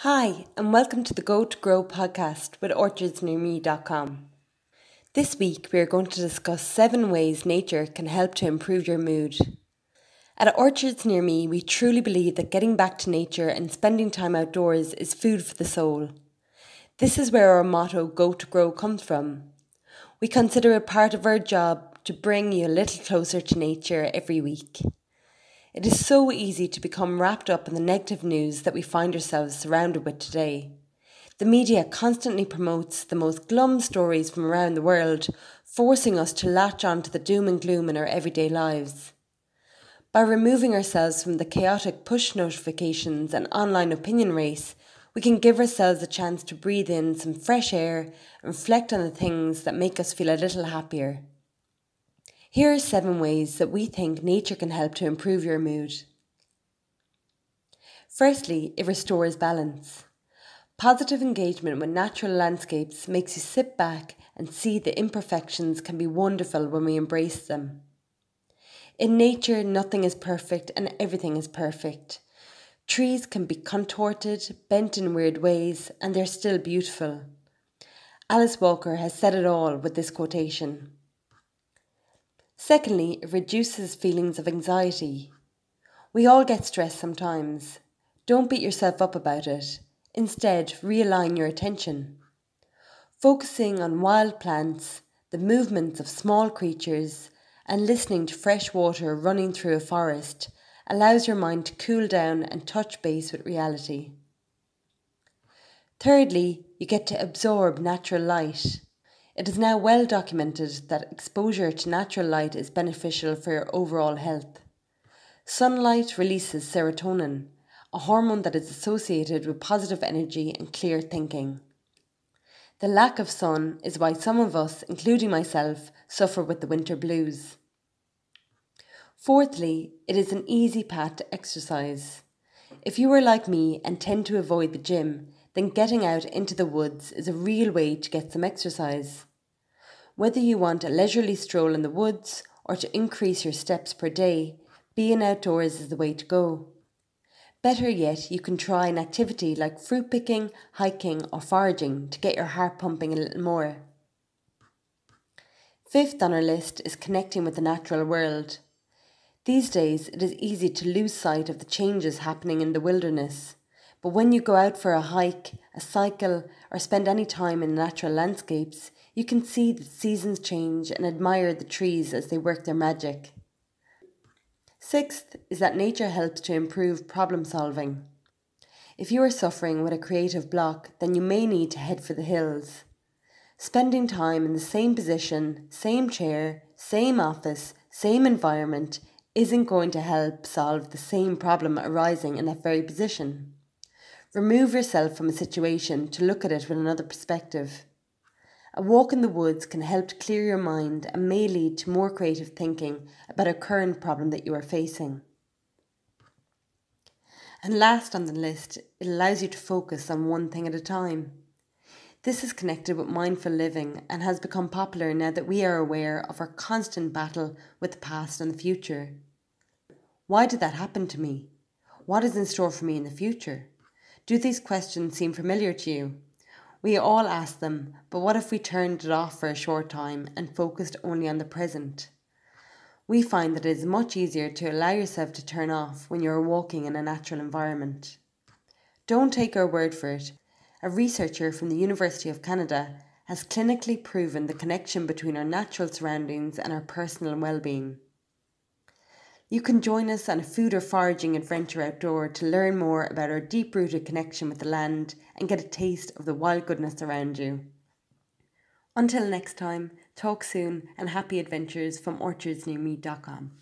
Hi, and welcome to the Go to Grow podcast with OrchardsNearMe.com. This week we are going to discuss 7 ways nature can help to improve your mood. At Orchards Near Me, we truly believe that getting back to nature and spending time outdoors is food for the soul. This is where our motto, Go to Grow, comes from. We consider it part of our job to bring you a little closer to nature every week. It is so easy to become wrapped up in the negative news that we find ourselves surrounded with today. The media constantly promotes the most glum stories from around the world, forcing us to latch on to the doom and gloom in our everyday lives. By removing ourselves from the chaotic push notifications and online opinion race, we can give ourselves a chance to breathe in some fresh air and reflect on the things that make us feel a little happier. Here are 7 ways that we think nature can help to improve your mood. Firstly, it restores balance. Positive engagement with natural landscapes makes you sit back and see the imperfections can be wonderful when we embrace them. In nature, nothing is perfect and everything is perfect. Trees can be contorted, bent in weird ways, and they're still beautiful. Alice Walker has said it all with this quotation. Secondly, it reduces feelings of anxiety. We all get stressed sometimes. Don't beat yourself up about it. Instead, realign your attention. Focusing on wild plants, the movements of small creatures, and listening to fresh water running through a forest allows your mind to cool down and touch base with reality. Thirdly, you get to absorb natural light. It is now well documented that exposure to natural light is beneficial for your overall health. Sunlight releases serotonin, a hormone that is associated with positive energy and clear thinking. The lack of sun is why some of us, including myself, suffer with the winter blues. Fourthly, it is an easy path to exercise. If you are like me and tend to avoid the gym, then getting out into the woods is a real way to get some exercise. Whether you want a leisurely stroll in the woods or to increase your steps per day, being outdoors is the way to go. Better yet, you can try an activity like fruit picking, hiking or foraging to get your heart pumping a little more. Fifth on our list is connecting with the natural world. These days it is easy to lose sight of the changes happening in the wilderness. But when you go out for a hike, a cycle, or spend any time in natural landscapes, you can see the seasons change and admire the trees as they work their magic. Sixth is that nature helps to improve problem solving. If you are suffering with a creative block, then you may need to head for the hills. Spending time in the same position, same chair, same office, same environment isn't going to help solve the same problem arising in that very position. Remove yourself from a situation to look at it with another perspective. A walk in the woods can help to clear your mind and may lead to more creative thinking about a current problem that you are facing. And last on the list, it allows you to focus on one thing at a time. This is connected with mindful living and has become popular now that we are aware of our constant battle with the past and the future. Why did that happen to me? What is in store for me in the future? Do these questions seem familiar to you? We all ask them, but what if we turned it off for a short time and focused only on the present? We find that it is much easier to allow yourself to turn off when you are walking in a natural environment. Don't take our word for it. A researcher from the University of Canada has clinically proven the connection between our natural surroundings and our personal well-being. You can join us on a food or foraging adventure outdoor to learn more about our deep-rooted connection with the land and get a taste of the wild goodness around you. Until next time, talk soon and happy adventures from OrchardsNearMe.com.